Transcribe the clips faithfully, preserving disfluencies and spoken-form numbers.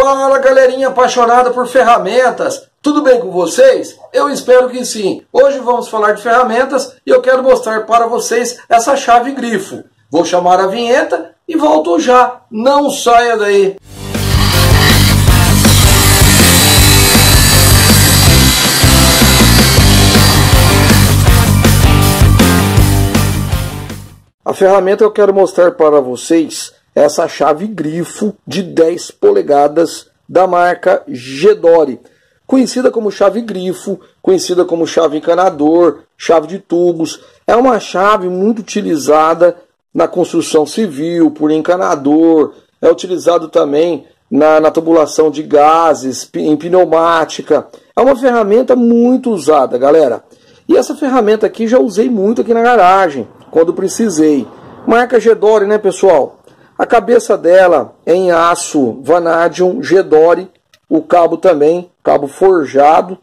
Fala galerinha apaixonada por ferramentas, tudo bem com vocês? Eu espero que sim. Hoje vamos falar de ferramentas e eu quero mostrar para vocês essa chave grifo. Vou chamar a vinheta e volto já, não saia daí! A ferramenta que eu quero mostrar para vocês é essa chave grifo de dez polegadas da marca Gedore, conhecida como chave grifo, conhecida como chave encanador, chave de tubos. É uma chave muito utilizada na construção civil, por encanador, é utilizado também na, na tubulação de gases, em pneumática. É uma ferramenta muito usada, galera. E essa ferramenta aqui já usei muito aqui na garagem, quando precisei. Marca Gedore, né, pessoal? A cabeça dela é em aço vanadium Gedore. O cabo também, cabo forjado.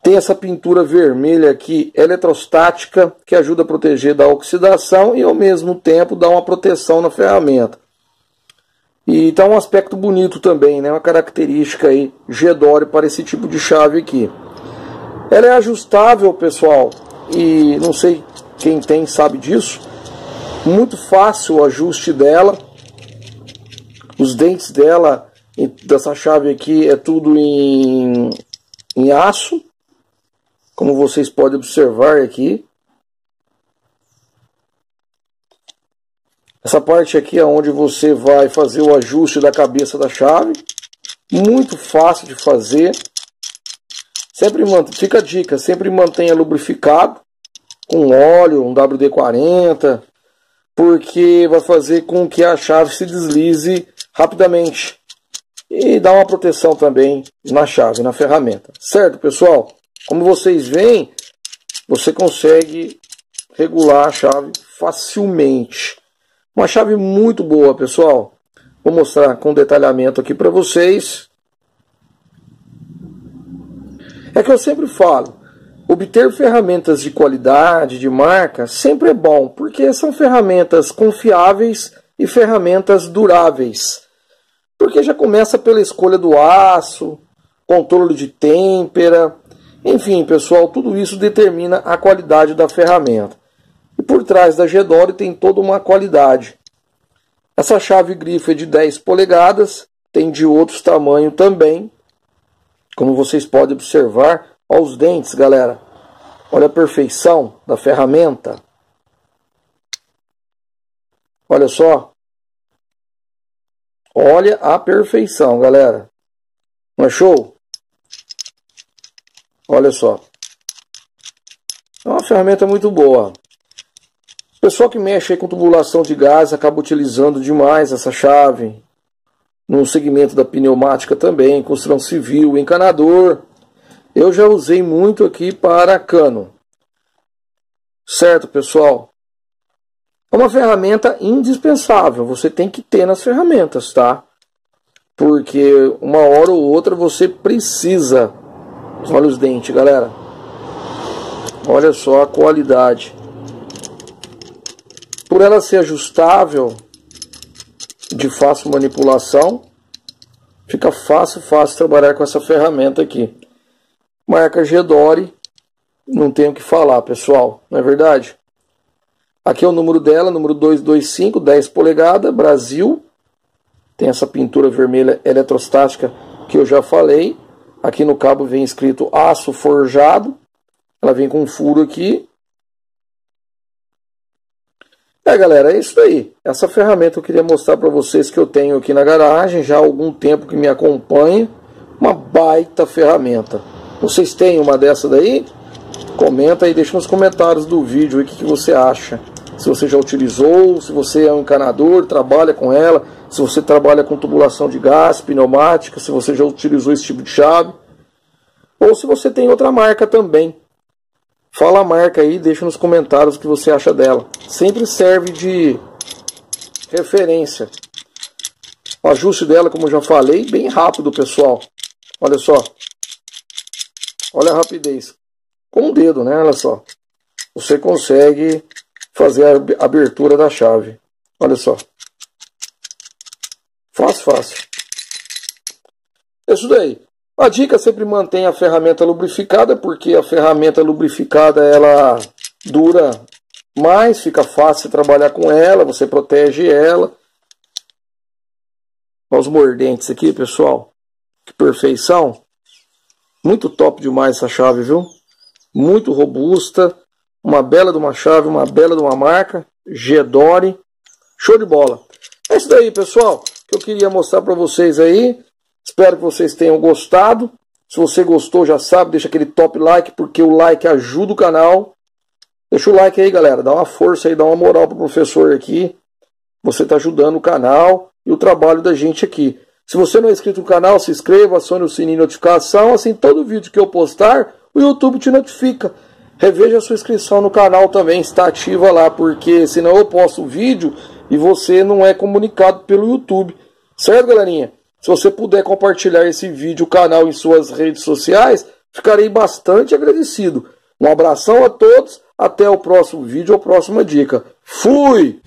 Tem essa pintura vermelha aqui, eletrostática, que ajuda a proteger da oxidação e ao mesmo tempo dá uma proteção na ferramenta. E tá um aspecto bonito também, né? Uma característica aí Gedore para esse tipo de chave aqui. Ela é ajustável, pessoal, e não sei quem tem sabe disso. Muito fácil o ajuste dela. Os dentes dela, dessa chave aqui, é tudo em, em aço, como vocês podem observar aqui. Essa parte aqui é onde você vai fazer o ajuste da cabeça da chave. Muito fácil de fazer. Sempre mant... Fica a dica, sempre mantenha lubrificado com óleo, um W D quarenta, porque vai fazer com que a chave se deslize rapidamente e dá uma proteção também na chave, na ferramenta. Certo, pessoal? Como vocês veem, você consegue regular a chave facilmente. Uma chave muito boa, pessoal. Vou mostrar com detalhamento aqui para vocês. É que eu sempre falo, obter ferramentas de qualidade, de marca, sempre é bom, porque são ferramentas confiáveis e ferramentas duráveis. Porque já começa pela escolha do aço, controle de têmpera, enfim, pessoal, tudo isso determina a qualidade da ferramenta. E por trás da Gedore tem toda uma qualidade. Essa chave grifo é de dez polegadas, tem de outros tamanhos também, como vocês podem observar. Olha os dentes, galera. Olha a perfeição da ferramenta. Olha só. Olha a perfeição, galera. Não é show? Olha só. É uma ferramenta muito boa. O pessoal que mexe aí com tubulação de gás acaba utilizando demais essa chave. No segmento da pneumática também, construção civil, encanador. Eu já usei muito aqui para cano. Certo, pessoal? É uma ferramenta indispensável. Você tem que ter nas ferramentas, tá? Porque uma hora ou outra você precisa. Olha os dentes, galera. Olha só a qualidade. Por ela ser ajustável, de fácil manipulação, fica fácil, fácil trabalhar com essa ferramenta aqui. Marca Gedore, não tenho o que falar, pessoal, não é verdade? Aqui é o número dela, número dois dois cinco, dez polegadas, Brasil. Tem essa pintura vermelha eletrostática que eu já falei. Aqui no cabo vem escrito aço forjado. Ela vem com um furo aqui. É, galera, é isso aí. Essa ferramenta eu queria mostrar para vocês que eu tenho aqui na garagem, já há algum tempo que me acompanha. Uma baita ferramenta. Vocês têm uma dessa daí? Comenta aí, deixa nos comentários do vídeo o que, que você acha. Se você já utilizou, se você é um encanador, trabalha com ela, se você trabalha com tubulação de gás, pneumática, se você já utilizou esse tipo de chave. Ou se você tem outra marca também. Fala a marca aí, deixa nos comentários o que você acha dela. Sempre serve de referência. O ajuste dela, como eu já falei, bem rápido, pessoal. Olha só. Olha a rapidez. Com o dedo, né? Olha só. Você consegue fazer a abertura da chave. Olha só. Fácil, fácil. Isso daí. A dica é sempre manter a ferramenta lubrificada, porque a ferramenta lubrificada ela dura mais, fica fácil trabalhar com ela, você protege ela. Olha os mordentes aqui, pessoal. Que perfeição. Muito top demais essa chave, viu? Muito robusta. Uma bela de uma chave, uma bela de uma marca. Gedore. Show de bola. É isso daí, pessoal, que eu queria mostrar para vocês aí. Espero que vocês tenham gostado. Se você gostou, já sabe, deixa aquele top like, porque o like ajuda o canal. Deixa o like aí, galera. Dá uma força aí, dá uma moral pro professor aqui. Você tá ajudando o canal e o trabalho da gente aqui. Se você não é inscrito no canal, se inscreva, acione o sininho de notificação. Assim, todo vídeo que eu postar, o YouTube te notifica. Reveja a sua inscrição no canal também, está ativa lá, porque senão eu posto o vídeo e você não é comunicado pelo YouTube. Certo, galerinha? Se você puder compartilhar esse vídeo, o canal em suas redes sociais, ficarei bastante agradecido. Um abração a todos, até o próximo vídeo, a próxima dica. Fui!